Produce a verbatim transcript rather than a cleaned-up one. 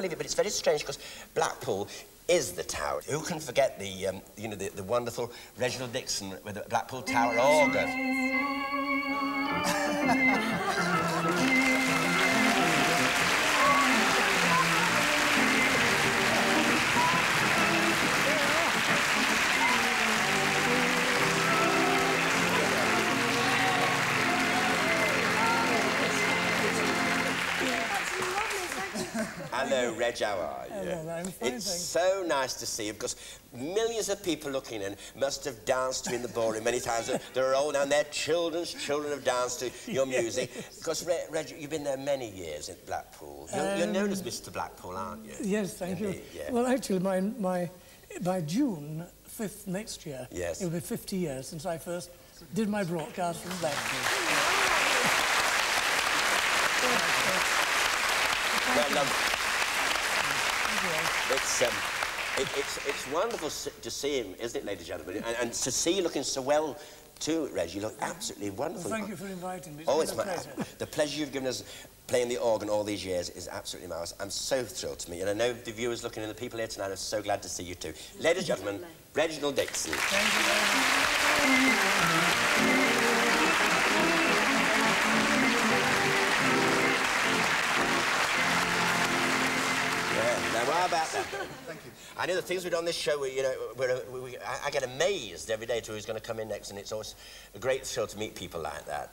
believe it, but it's very strange because Blackpool is the Tower. Who can forget the, um, you know, the, the wonderful Reginald Dixon with the Blackpool Tower organ? Hello, Reg, how are you? Hello, I'm fine, it's so nice to see you, because millions of people looking in must have danced to you in the ballroom many times. They're old and their children's children have danced to your music. Because, Reg, Reg, you've been there many years at Blackpool. You're, um, you're known as Mister Blackpool, aren't you? Yes, thank you. Yeah. Well, actually, my, my, by June fifth next year, yes. It'll be fifty years since I first did my broadcast from Blackpool. Well, um, it's, um, it, it's, it's wonderful to see him, isn't it, ladies and gentlemen? And, and to see you looking so well, too, Reg. You look absolutely wonderful. Well, thank you for inviting me. It's oh, it's my pleasure. The pleasure you've given us playing the organ all these years is absolutely marvellous. I'm so thrilled to meet you. And I know the viewers looking and the people here tonight are so glad to see you, too. Ladies and gentlemen, Reginald Dixon. Thank you very much. How about that? Thank you. I know the things we've done on this show, we, you know, we're, we, we, I, I get amazed every day to who's going to come in next, and it's always a great thrill to meet people like that.